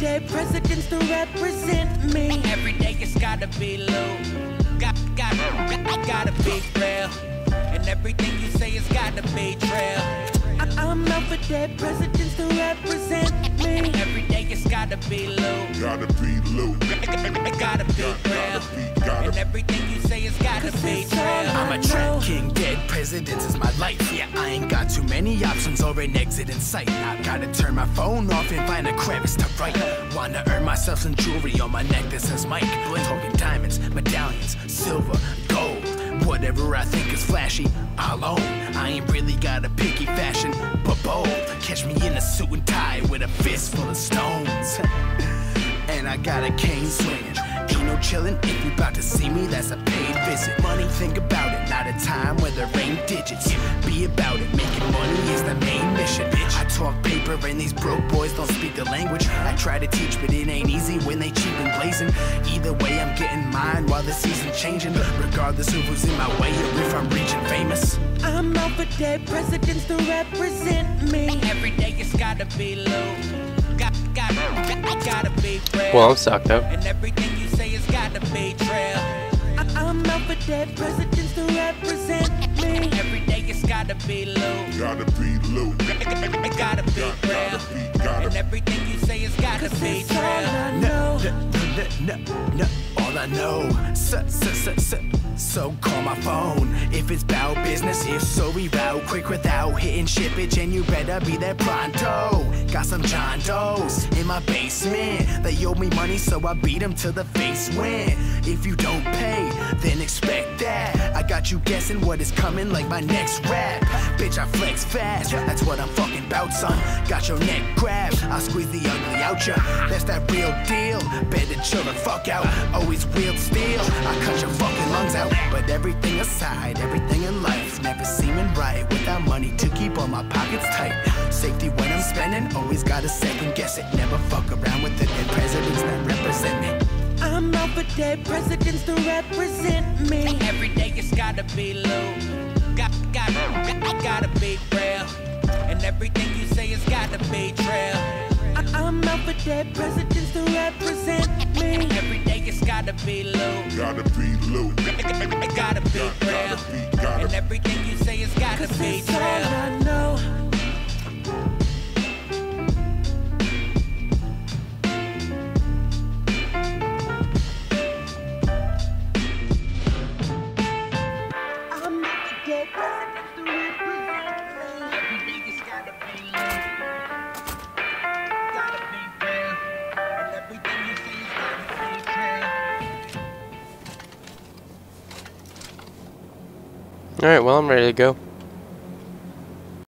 dead presidents to represent me. Every day it's gotta be low. Gotta be real. And everything you say is gotta be true. I'm out for dead presidents to represent me. Every day it's gotta be low. Gotta be low. Gotta be real. And everything you say is gotta be true. I'm a trap king, dead presidents is my life. Yeah, I ain't got too many options or an exit in sight. I gotta turn my phone off and find a crevice to write. Wanna earn myself some jewelry on my neck that says Mike. Token diamonds, medallions, silver, gold. Whatever I think is flashy, I'll own. I ain't really got a picky fashion, but bold. Catch me in a suit and tie with a fist full of stones. And I got a cane swinging. Ain't no chillin', if you about to see me, that's a paid visit. Money, think about it, not a time where there ain't digits. Be about it, making money is the main mission. Bitch, I talk paper and these broke boys don't speak the language. I try to teach, but it ain't easy when they cheap and blazing. Either way, I'm getting mine while the season changing. Regardless of who's in my way or if I'm reaching famous. I'm out for dead presidents to represent me. Every day it's gotta be low. Gotta be real. Well, I'm sucked up. And everything you say has gotta be real. I'm out for dead presidents to represent me. Every day it's gotta be low. Gotta be low. Gotta be real. And everything you say has gotta be real. No. All I know, so call my phone. If it's about business, if so, we route quick without hitting shippage. And you better be there pronto. Got some John Doe's in my basement. They owe me money, so I beat them till the face went. If you don't pay, then expect that. I got you guessing what is coming like my next rap. Bitch, I flex fast, that's what I'm fucking about, son. Got your neck grabbed, I'll squeeze the ugly out ya. That's that real deal, better chill the fuck out. Always wield steel, I cut your fucking lungs out. But everything aside, everything in life never seeming right. Without money to keep all my pockets tight. Safety when I'm spending, always gotta second guess it. Never fuck around with the dead presidents that represent me. I'm out for dead presidents to represent me. Every day it's gotta be low. Gotta be real. And everything you say has gotta be true. I'm out for dead presidents to represent me. Every day it's gotta be low. Gotta be low. Gotta be real. And everything you say has gotta be true. I know. Alright, well, I'm ready to go.